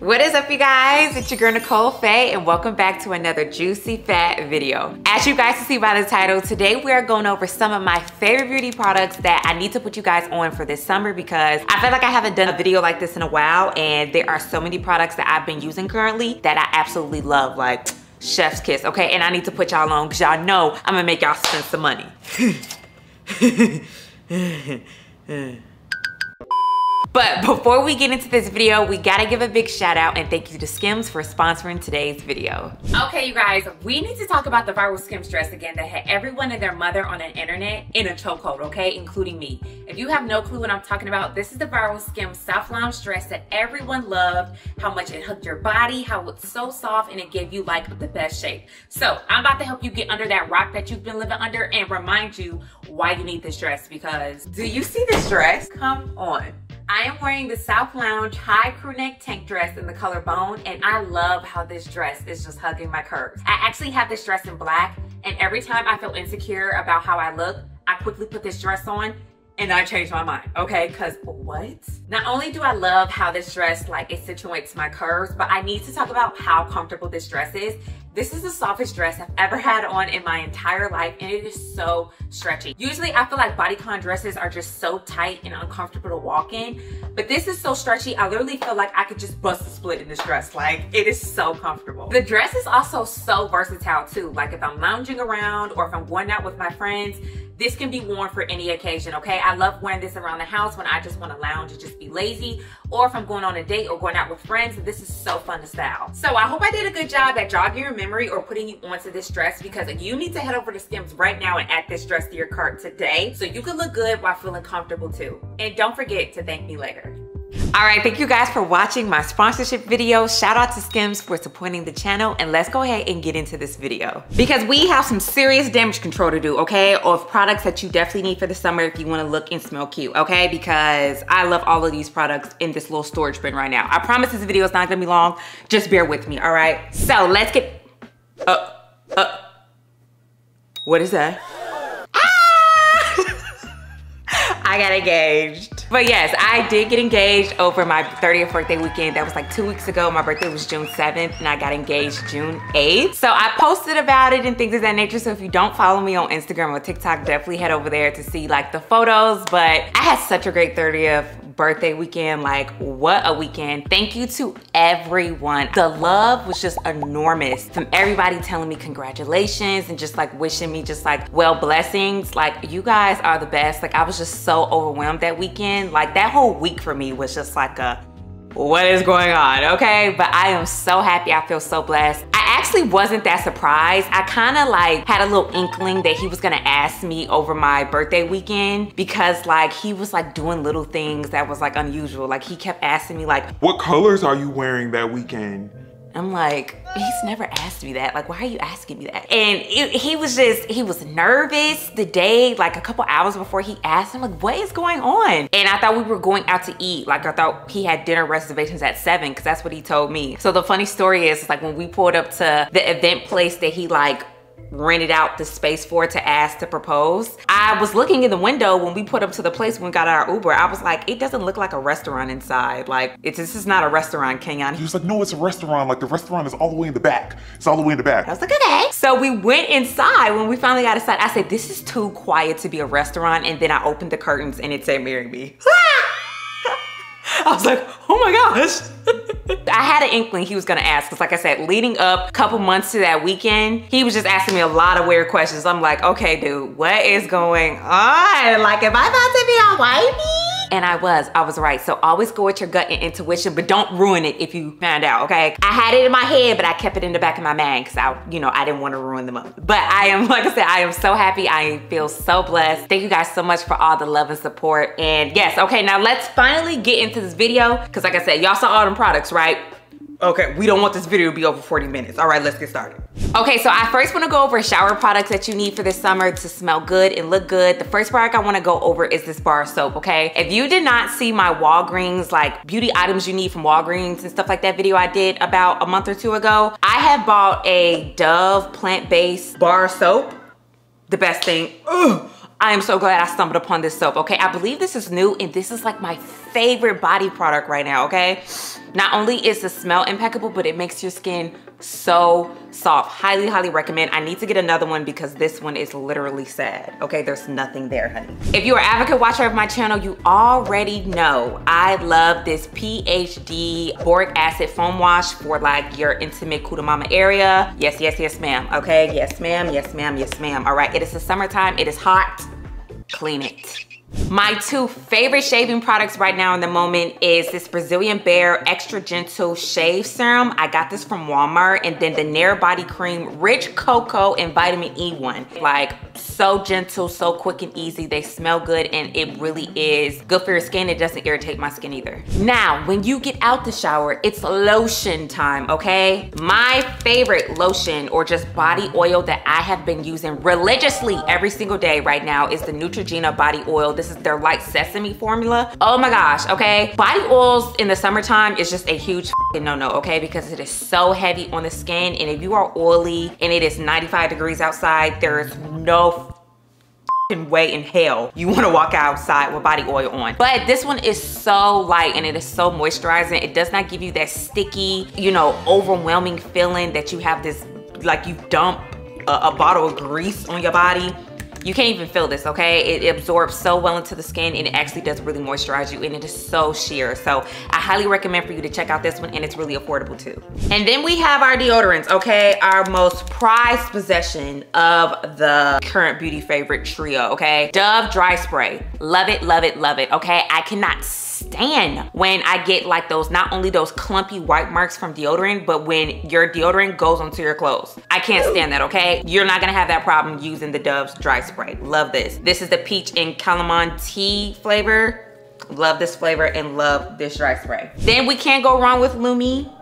What is up, you guys? It's your girl Nicole Fay, and welcome back to another juicy fat video. As you guys can see by the title, today we are going over some of my favorite beauty products that I need to put you guys on for this summer, because I feel like I haven't done a video like this in a while, and there are so many products that I've been using currently that I absolutely love, like chef's kiss, okay? And I need to put y'all on because y'all know I'm gonna make y'all spend some money. But before we get into this video, we gotta give a big shout out and thank you to Skims for sponsoring today's video. Okay, you guys, we need to talk about the viral Skims dress again that had everyone and their mother on the internet in a chokehold, okay, including me. If you have no clue what I'm talking about, this is the viral Skims soft lounge dress that everyone loved, how much it hooked your body, how it's so soft, and it gave you like the best shape. So I'm about to help you get under that rock that you've been living under and remind you why you need this dress, because do you see this dress? Come on. I am wearing the Soft Lounge high crew neck tank dress in the color Bone, and I love how this dress is just hugging my curves. I actually have this dress in black, and every time I feel insecure about how I look, I quickly put this dress on and I changed my mind, okay? Cause what? Not only do I love how this dress, like, it situates my curves, but I need to talk about how comfortable this dress is. This is the softest dress I've ever had on in my entire life, and it is so stretchy. Usually I feel like bodycon dresses are just so tight and uncomfortable to walk in, but this is so stretchy. I literally feel like I could just bust a split in this dress. Like, it is so comfortable. The dress is also so versatile too. Like, if I'm lounging around or if I'm going out with my friends, this can be worn for any occasion, okay? I love wearing this around the house when I just wanna lounge and just be lazy, or if I'm going on a date or going out with friends, this is so fun to style. So I hope I did a good job at jogging your memory or putting you onto this dress, because you need to head over to Skims right now and add this dress to your cart today so you can look good while feeling comfortable too. And don't forget to thank me later. All right, thank you guys for watching my sponsorship video. Shout out to Skims for supporting the channel, and let's go ahead and get into this video, because we have some serious damage control to do, okay, of products that you definitely need for the summer if you want to look and smell cute, okay? Because I love all of these products in this little storage bin right now. I promise this video is not gonna be long, just bear with me, all right? So let's get what is that? I got engaged. But yes, I did get engaged over my 30th birthday weekend. That was like 2 weeks ago. My birthday was June 7th and I got engaged June 8th. So I posted about it and things of that nature. So if you don't follow me on Instagram or TikTok, definitely head over there to see like the photos. But I had such a great 30th birthday weekend. Like, what a weekend. Thank you to everyone. The love was just enormous. From everybody telling me congratulations and just like wishing me just like well blessings. Like, you guys are the best. Like, I was just so overwhelmed that weekend. Like, that whole week for me was just like a what is going on, okay? But I am so happy. I feel so blessed. I actually wasn't that surprised. I kind of like had a little inkling that he was gonna ask me over my birthday weekend, because like he was like doing little things that was like unusual. Like, he kept asking me like, what colors are you wearing that weekend? I'm like, he's never asked me that. Like, why are you asking me that? And he was nervous the day, like a couple hours before he asked. I'm like, what is going on? And I thought we were going out to eat. Like, I thought he had dinner reservations at 7, because that's what he told me. So the funny story is, like, when we pulled up to the event place that he like rented out the space for to ask to propose, I was looking in the window when we put up to the place when we got our Uber. I was like, it doesn't look like a restaurant inside. Like, this is not a restaurant, Kenyon. He was like, no, it's a restaurant. Like, the restaurant is all the way in the back. It's all the way in the back. I was like, okay. So we went inside. When we finally got inside, I said, this is too quiet to be a restaurant. And then I opened the curtains and it said, marry me. I was like, oh my gosh. I had an inkling he was gonna ask, because like I said, leading up a couple months to that weekend, he was just asking me a lot of weird questions. I'm like, okay, dude, what is going on? Like, am I about to be a wifey? And I was right. So always go with your gut and intuition, but don't ruin it if you find out, okay? I had it in my head, but I kept it in the back of my mind, because I didn't want to ruin them up. But I am, like I said, I am so happy. I feel so blessed. Thank you guys so much for all the love and support. And yes, okay, now let's finally get into this video, because like I said, y'all saw all them products, right? Okay, we don't want this video to be over 40 minutes. All right, let's get started. Okay, so I first wanna go over shower products that you need for this summer to smell good and look good. The first product I wanna go over is this bar soap, okay? If you did not see my Walgreens, like beauty items you need from Walgreens and stuff like that video I did about a month or two ago, I have bought a Dove plant-based bar soap. The best thing. Ugh. I am so glad I stumbled upon this soap, okay? I believe this is new, and this is like my favorite body product right now, okay? Not only is the smell impeccable, but it makes your skin so soft. Highly, highly recommend. I need to get another one because this one is literally sad. Okay, there's nothing there, honey. If you're an avid watcher of my channel, you already know I love this PhD boric acid foam wash for like your intimate Kudamama area. Yes, yes, yes, ma'am. Okay, yes, ma'am, yes, ma'am, yes, ma'am. All right, it is the summertime, it is hot. Clean it. My two favorite shaving products right now in the moment is this Brazilian Bear Extra Gentle Shave Serum. I got this from Walmart, and then the Nair Body Cream Rich Cocoa and Vitamin E one. Like, so gentle, so quick and easy. They smell good, and it really is good for your skin. It doesn't irritate my skin either. Now, when you get out the shower, it's lotion time, okay? My favorite lotion or just body oil that I have been using religiously every single day right now is the Neutrogena Body Oil. This is their light sesame formula. Oh my gosh, okay? Body oils in the summertime is just a huge no-no, okay? Because it is so heavy on the skin, and if you are oily and it is 95 degrees outside, there is no way in hell you want to walk outside with body oil on. But this one is so light and it is so moisturizing. It does not give you that sticky, you know, overwhelming feeling that you have this, like you dump a bottle of grease on your body. You can't even feel this, okay? It absorbs so well into the skin, and it actually does really moisturize you, and it is so sheer. So I highly recommend for you to check out this one, and it's really affordable too. And then we have our deodorants, okay? Our most prized possession of the current beauty favorite trio, okay? Dove Dry Spray. Love it, love it, love it, okay? I cannot stand when I get like those, not only those clumpy white marks from deodorant, but when your deodorant goes onto your clothes. I can't stand that, okay? You're not gonna have that problem using the Dove's Dry Spray. Love this. This is the peach and calamine tea flavor. Love this flavor and love this dry spray. Then we can't go wrong with Lumi.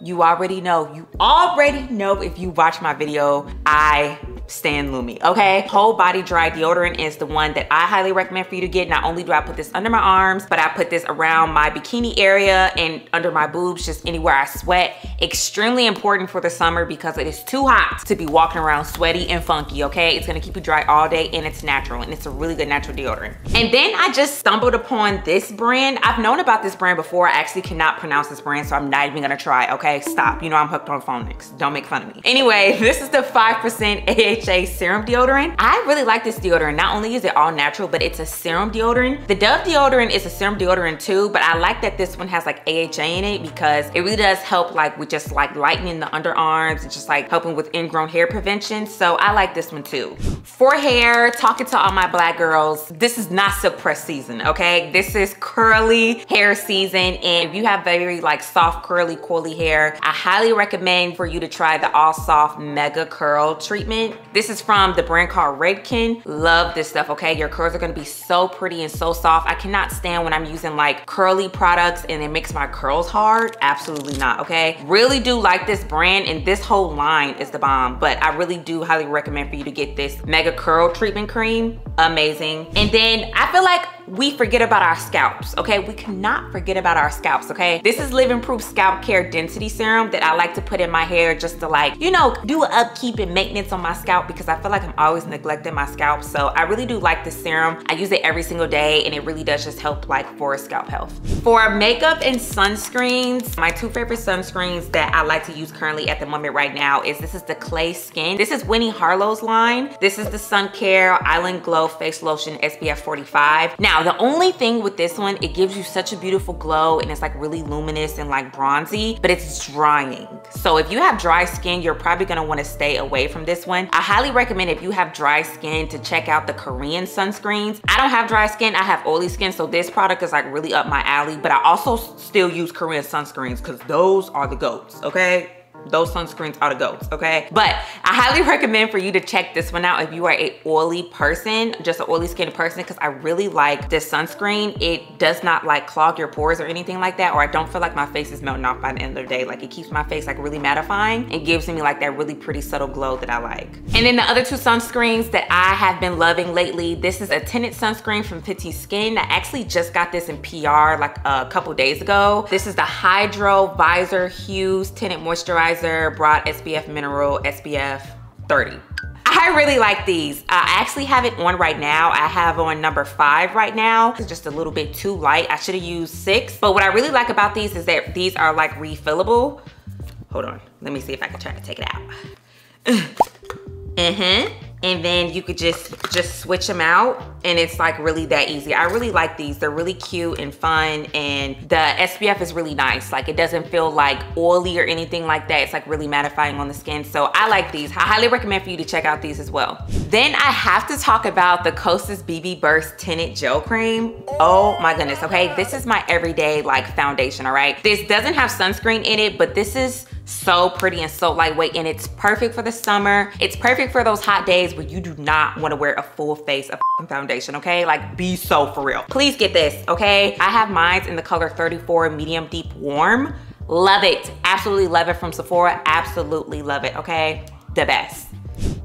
You already know if you watch my video, I stan Lumi, okay? Whole body dry deodorant is the one that I highly recommend for you to get. Not only do I put this under my arms, but I put this around my bikini area and under my boobs, just anywhere I sweat. Extremely important for the summer because it is too hot to be walking around sweaty and funky, okay? It's gonna keep you dry all day, and it's natural, and it's a really good natural deodorant. And then I just stumbled upon this brand. I've known about this brand before. I actually cannot pronounce this brand, so I'm not even gonna try, okay? Stop, you know I'm hooked on phonics. Don't make fun of me. Anyway, this is the 5% AHA serum deodorant. I really like this deodorant. Not only is it all natural, but it's a serum deodorant. The Dove deodorant is a serum deodorant too, but I like that this one has like AHA in it because it really does help like with just like lightening the underarms and just like helping with ingrown hair prevention. So I like this one too. For hair, talking to all my black girls, this is not suppressed season, okay? This is curly hair season, and if you have very like soft, curly, coily hair, I highly recommend for you to try the All Soft Mega Curl treatment. This is from the brand called Redken. Love this stuff, okay? Your curls are gonna be so pretty and so soft. I cannot stand when I'm using like curly products and it makes my curls hard. Absolutely not, okay? Really do like this brand, and this whole line is the bomb, but I really do highly recommend for you to get this Mega Curl Treatment Cream. Amazing. And then I feel like we forget about our scalps, okay? We cannot forget about our scalps, okay? This is Living Proof Scalp Care Density Serum that I like to put in my hair just to like, you know, do an upkeep and maintenance on my scalp because I feel like I'm always neglecting my scalp. So I really do like this serum. I use it every single day, and it really does just help like for scalp health. For makeup and sunscreens, my two favorite sunscreens that I like to use currently at the moment right now is this is the Clay Skin. This is Winnie Harlow's line. This is the Sun Care Island Glow Face Lotion SPF 45. Now, the only thing with this one, it gives you such a beautiful glow, and it's like really luminous and like bronzy, but it's drying. So if you have dry skin, you're probably gonna wanna stay away from this one. I highly recommend if you have dry skin to check out the Korean sunscreens. I don't have dry skin, I have oily skin, so this product is like really up my alley, but I also still use Korean sunscreens because those are the goats, okay? Those sunscreens are the goats, okay? But I highly recommend for you to check this one out if you are an oily person, just an oily skinned person, because I really like this sunscreen. It does not like clog your pores or anything like that, or I don't feel like my face is melting off by the end of the day. Like, it keeps my face like really mattifying and gives me like that really pretty subtle glow that I like. And then the other two sunscreens that I have been loving lately, this is a tinted sunscreen from Fitzy Skin. I actually just got this in PR like a couple days ago. This is the Hydro Visor Hues Tinted Moisturizer Broad SPF Mineral SPF 30. I I really like these. I actually have it on right now. I have on number 5 right now. It's just a little bit too light. I should have used 6. But what I really like about these is that these are like refillable. Hold on, let me see if I can try to take it out. And then you could just switch them out, and it's like really that easy. I really like these. They're really cute and fun, and the SPF is really nice. Like, it doesn't feel like oily or anything like that. It's like really mattifying on the skin. So I like these. I highly recommend for you to check out these as well. Then I have to talk about the Kosas BB Burst Tinted Gel Cream. Oh my goodness, okay? This is my everyday like foundation, all right? This doesn't have sunscreen in it, but this is so pretty and so lightweight, and it's perfect for the summer. It's perfect for those hot days where you do not want to wear a full face of foundation, okay? Like, be so for real. Please get this, okay? I have mine in the color 34 medium deep warm. Love it, absolutely love it, from Sephora. Absolutely love it, okay? The best.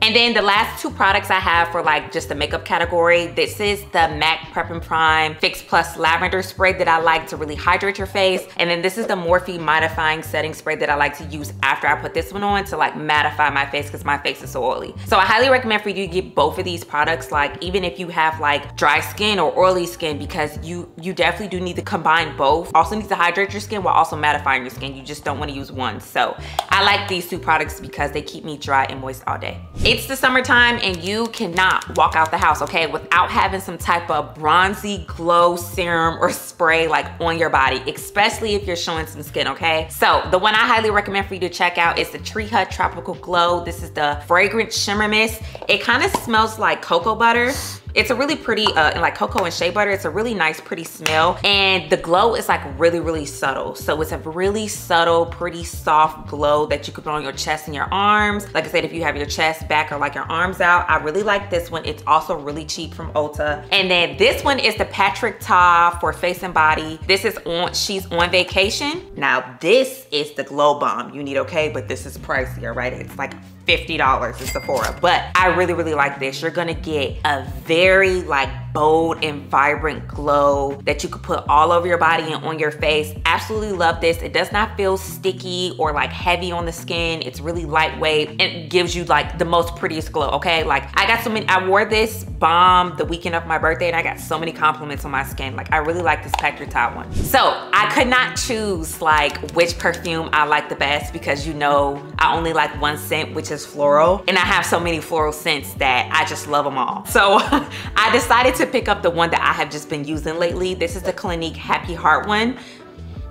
And then the last two products I have for like just the makeup category, this is the MAC Prep and Prime Fix Plus Lavender Spray that I like to really hydrate your face. And then this is the Morphe Mattifying Setting Spray that I like to use after I put this one on to like mattify my face because my face is so oily. So I highly recommend for you to get both of these products, like even if you have like dry skin or oily skin, because you definitely do need to combine both. Also need to hydrate your skin while also mattifying your skin. You just don't want to use one. So I like these two products because they keep me dry and moist all day. It's the summertime and you cannot walk out the house, okay, without having some type of bronzy glow serum or spray like on your body, especially if you're showing some skin, okay? So the one I highly recommend for you to check out is the Tree Hut Tropical Glow. This is the Fragrant Shimmer Mist. It kind of smells like cocoa butter. It's a really pretty, like cocoa and shea butter. It's a really nice, pretty smell. And the glow is like really, really subtle. So it's a really subtle, pretty soft glow that you could put on your chest and your arms. Like I said, if you have your chest, back, or like your arms out. I really like this one. It's also really cheap from Ulta. And then this one is the Patrick Ta for Face and Body. This is on, She's on Vacation. Now this is the glow bomb you need, okay? But this is pricier, right? It's like $50 at Sephora. But I really, really like this. You're gonna get a very like bold and vibrant glow that you could put all over your body and on your face. Absolutely love this. It does not feel sticky or like heavy on the skin. It's really lightweight and gives you like the most prettiest glow, okay? Like I got so many, I wore this bomb the weekend of my birthday and I got so many compliments on my skin. Like I really like this Patrick Ta one. So I could not choose like which perfume I like the best because you know I only like one scent, which is floral, and I have so many floral scents that I just love them all. So I decided to pick up the one that I have just been using lately. This is the Clinique Happy Heart one.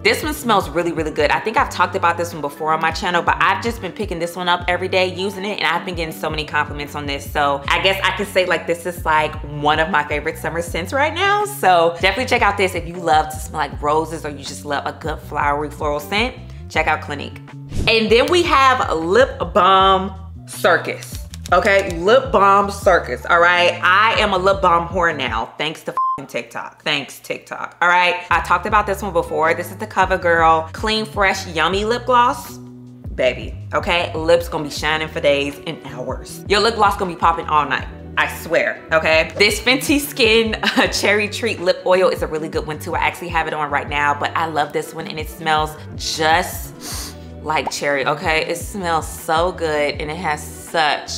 This one smells really, really good. I think I've talked about this one before on my channel, but I've just been picking this one up every day, using it, and I've been getting so many compliments on this. So I guess I can say like this is like one of my favorite summer scents right now. So definitely check out this if you love to smell like roses or you just love a good flowery floral scent. Check out Clinique. And then we have Lip Balm Circus. Okay, Lip Balm Circus, all right? I am a lip balm whore now, thanks to TikTok. Thanks, TikTok, all right? I talked about this one before. This is the CoverGirl Clean Fresh Yummy Lip Gloss. Baby, okay? Lips gonna be shining for days and hours. Your lip gloss gonna be popping all night. I swear, okay? This Fenty Skin Cherry Treat Lip Oil is a really good one too. I actually have it on right now, but I love this one and it smells just like cherry, okay? It smells so good and it has such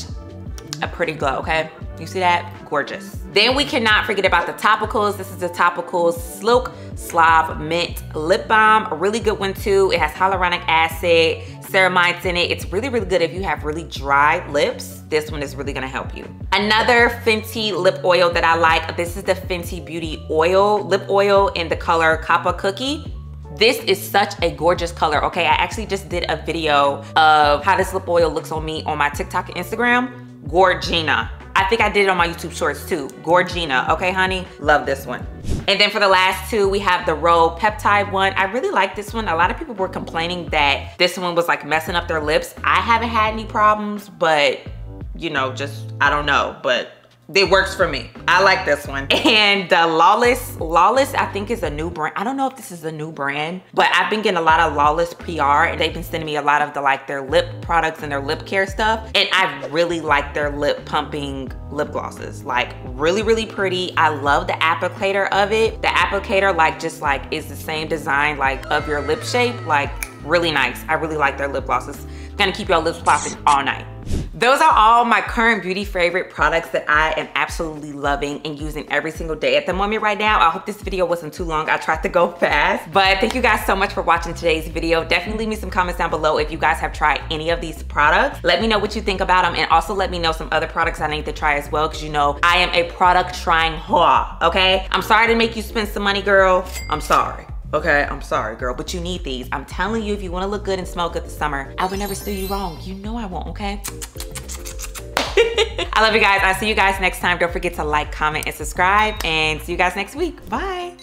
a pretty glow, okay? You see that? Gorgeous. Then we cannot forget about the Topicals. This is the Topicals Silk Slav Mint Lip Balm. A really good one too. It has hyaluronic acid, ceramides in it. It's really, really good if you have really dry lips. This one is really gonna help you. Another Fenty lip oil that I like, this is the Fenty Beauty Oil Lip Oil in the color Coppa Cookie. This is such a gorgeous color, okay? I actually just did a video of how this lip oil looks on me on my TikTok and Instagram. Gorgina. I think I did it on my YouTube shorts too. Gorgina, okay honey? Love this one. And then for the last two, we have the Roe Peptide one. I really like this one. A lot of people were complaining that this one was like messing up their lips. I haven't had any problems, but you know, just, I don't know, but it works for me. I like this one. And the Lawless I think is a new brand. I don't know if this is a new brand, but I've been getting a lot of Lawless PR and they've been sending me a lot of the like their lip products and their lip care stuff. And I really like their lip pumping lip glosses. Like really, really pretty. I love the applicator of it. The applicator like just like is the same design like of your lip shape. Like really nice. I really like their lip glosses. Gonna keep your lips popping all night. Those are all my current beauty favorite products that I am absolutely loving and using every single day at the moment right now. I hope this video wasn't too long. I tried to go fast, but thank you guys so much for watching today's video. Definitely leave me some comments down below if you guys have tried any of these products. Let me know what you think about them, and also let me know some other products I need to try as well, because you know I am a product trying whore, okay? I'm sorry to make you spend some money, girl. I'm sorry. Okay, I'm sorry, girl, but you need these. I'm telling you, if you wanna look good and smell good this summer, I would never steer you wrong. You know I won't, okay? I love you guys. I'll see you guys next time. Don't forget to like, comment, and subscribe, and see you guys next week. Bye.